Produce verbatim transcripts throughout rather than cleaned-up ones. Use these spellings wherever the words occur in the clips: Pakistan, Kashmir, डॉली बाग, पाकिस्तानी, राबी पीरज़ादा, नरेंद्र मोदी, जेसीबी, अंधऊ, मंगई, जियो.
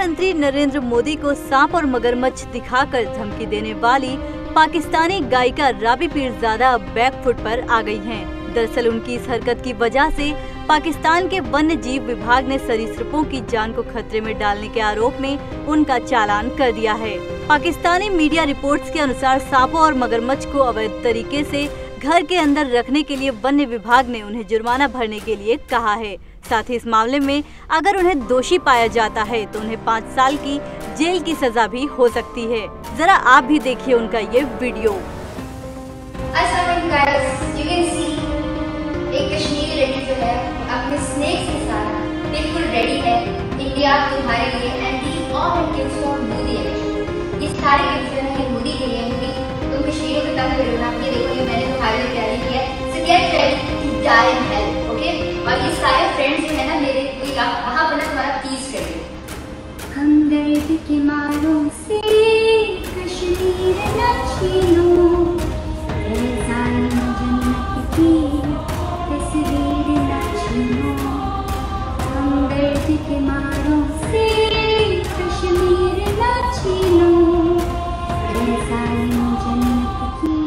प्रधानमंत्री नरेंद्र मोदी को सांप और मगरमच्छ दिखाकर धमकी देने वाली पाकिस्तानी गायिका राबी पीरज़ादा बैकफुट पर आ गई हैं। दरअसल उनकी इस हरकत की वजह से पाकिस्तान के वन्य जीव विभाग ने सरीसृपों की जान को खतरे में डालने के आरोप में उनका चालान कर दिया है। पाकिस्तानी मीडिया रिपोर्ट्स के अनुसार सांपों और मगरमच्छ को अवैध तरीके से घर के अंदर रखने के लिए वन्य विभाग ने उन्हें जुर्माना भरने के लिए कहा है। साथ ही इस मामले में अगर उन्हें दोषी पाया जाता है तो उन्हें पाँच साल की जेल की सजा भी हो सकती है। जरा आप भी देखिए उनका ये वीडियो। अपने स्नेक के साथ बिल्कुल रेडी है। इंडिया तुम्हारे लिए एंटी और मोदी है। ये सारी है मोदी के लिए। तुम कश्मीर को तंग करोना, ये देखो ये मैंने तुम्हारे लिए तैयारी की है। So get ready to die in health, okay. और ये सारे फ्रेंड्स जो है ना मेरे, कोई आप वहाँ बना तुम्हारा पीस करेंगे। हम दर्द के मारों से कश्मीर न छीनो, जन्नत की तस्वीर न छीनो। हम दर्द के मारों से कश्मीर न छीनो, जन्नत की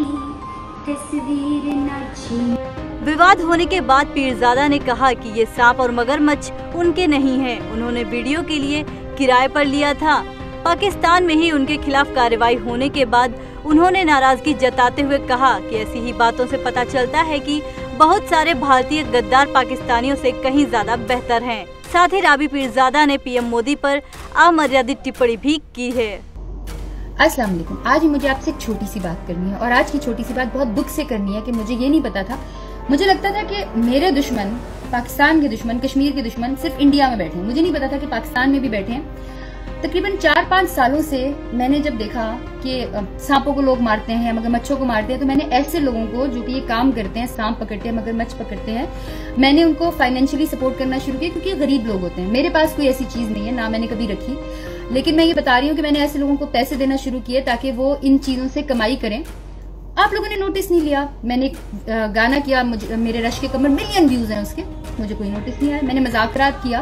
तस्वीर न छीनो। विवाद होने के बाद पीरज़ादा ने कहा कि ये सांप और मगरमच्छ उनके नहीं हैं। उन्होंने वीडियो के लिए किराए पर लिया था। पाकिस्तान में ही उनके खिलाफ कार्रवाई होने के बाद उन्होंने नाराजगी जताते हुए कहा कि ऐसी ही बातों से पता चलता है कि बहुत सारे भारतीय गद्दार पाकिस्तानियों से कहीं ज्यादा बेहतर हैं। साथ ही राबी पीरज़ादा ने पीएम मोदी पर अमर्यादित टिप्पणी भी की है। अस्सलाम वालेकुम। आज मुझे आपसे एक छोटी सी बात करनी है और आज की छोटी सी बात बहुत दुख से करनी है कि मुझे ये नहीं पता था। मुझे लगता था कि मेरे दुश्मन, पाकिस्तान के दुश्मन, कश्मीर के दुश्मन सिर्फ इंडिया में बैठे हैं। मुझे नहीं पता था कि पाकिस्तान में भी बैठे हैं। तकरीबन चार पाँच सालों से मैंने जब देखा कि सांपों को लोग मारते हैं, मगरमच्छों को मारते हैं, तो मैंने ऐसे लोगों को जो कि ये काम करते हैं, सांप पकड़ते हैं, मगरमच्छ पकड़ते हैं, मैंने उनको फाइनेंशियली सपोर्ट करना शुरू किया क्योंकि गरीब लोग होते हैं। मेरे पास कोई ऐसी चीज़ नहीं है, ना मैंने कभी रखी, लेकिन मैं ये बता रही हूँ कि मैंने ऐसे लोगों को पैसे देना शुरू किए ताकि वो इन चीज़ों से कमाई करें। आप लोगों ने नोटिस नहीं लिया। मैंने एक गाना किया, मुझे मेरे रश के कमर मिलियन व्यूज हैं उसके, मुझे कोई नोटिस नहीं आया। मैंने मजाकरात किया,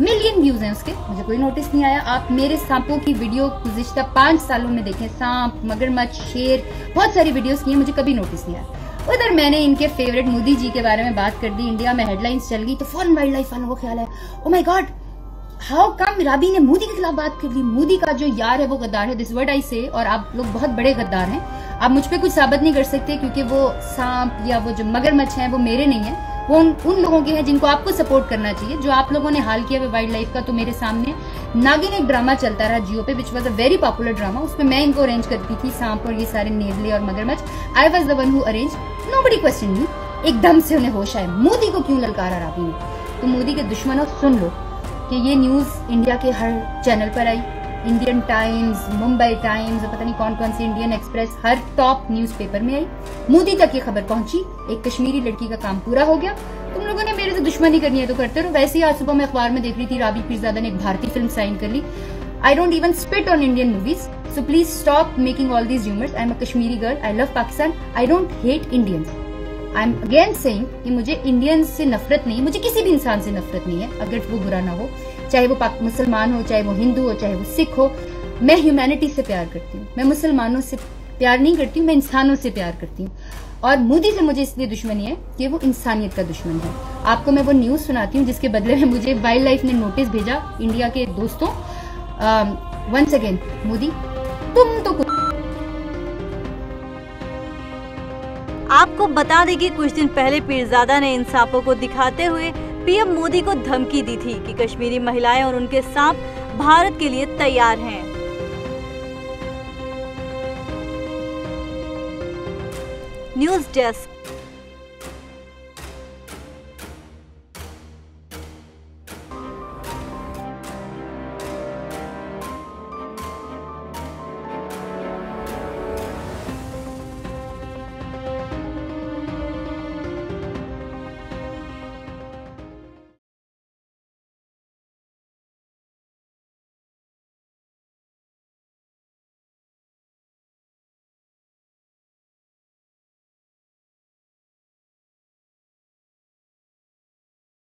मिलियन व्यूज हैं उसके, मुझे कोई नोटिस नहीं आया। आप मेरे सांपों की वीडियो गुज़िश्ता पाँच सालों में देखें, सांप, मगरमच्छ, शेर, बहुत सारी वीडियोस की हैं, मुझे कभी नोटिस नहीं आया। उधर मैंने इनके फेवरेट मोदी जी के बारे में बात कर दी, इंडिया में हेडलाइंस चल गई तो फॉरन वाइल्ड लाइफ वालों को ख्याल है, ओ माई गॉड हाउ कम राबी ने मोदी के खिलाफ बात कर दी, मोदी का जो यार है वो गद्दार है, दिस वर्ड आई से। और आप लोग बहुत बड़े गद्दार हैं, आप मुझ पे कुछ साबित नहीं कर सकते क्योंकि वो सांप या वो जो मगरमच्छ हैं वो मेरे नहीं हैं, वो उन, उन लोगों के हैं जिनको आपको सपोर्ट करना चाहिए। जो आप लोगों ने हाल किया है वाइल्ड लाइफ का, तो मेरे सामने नागिन एक ड्रामा चलता रहा जियो पे, which was a very popular drama, उसमें मैं इनको अरेंज करती थी, सांप और ये सारे नेवले और मगरमच्छ। I was the one who arrange, nobody question me. एकदम से उन्हें होश आया, मोदी को क्यों ललकारा राबी ने। तो मोदी के दुश्मनों सुन लो कि ये न्यूज़ इंडिया के हर चैनल पर आई, इंडियन टाइम्स, मुंबई टाइम्स, पता नहीं कौन कौन सी, इंडियन एक्सप्रेस, हर टॉप न्यूज़पेपर में आई। मोदी तक ये खबर पहुंची, एक कश्मीरी लड़की का काम पूरा हो गया। तुम लोगों ने मेरे से दुश्मनी करनी है तो करते रहो। वैसे ही आज सुबह मैं अखबार में देख रही थी, राबी पीरज़ादा ने एक भारतीय फिल्म साइन कर ली। I don't even spit on Indian movies, so please stop making all these rumours. I am a Kashmiri girl, I love Pakistan, I don't hate Indians. I am again saying कि मुझे इंडियंस से नफरत नहीं, मुझे किसी भी इंसान से नफरत नहीं है, अगर वो बुरा ना हो, चाहे वो मुसलमान हो, चाहे वो हिंदू हो, चाहे वो सिख हो। मैं ह्यूमैनिटी से प्यार करती हूँ, मैं मुसलमानों से प्यार नहीं करती हूँ, मैं इंसानों से प्यार करती हूँ। और मोदी से मुझे इसलिए दुश्मनी है कि वो इंसानियत का दुश्मन है। आपको मैं वो न्यूज़ सुनाती हूँ जिसके बदले में मुझे वाइल्ड लाइफ ने नोटिस भेजा। इंडिया के दोस्तों, वंस अगेन मोदी तुम तो। आपको बता दें कि कुछ दिन पहले पीरज़ादा ने इन सांपों को दिखाते हुए पीएम मोदी को धमकी दी थी कि कश्मीरी महिलाएं और उनके सांप भारत के लिए तैयार हैं। News desk.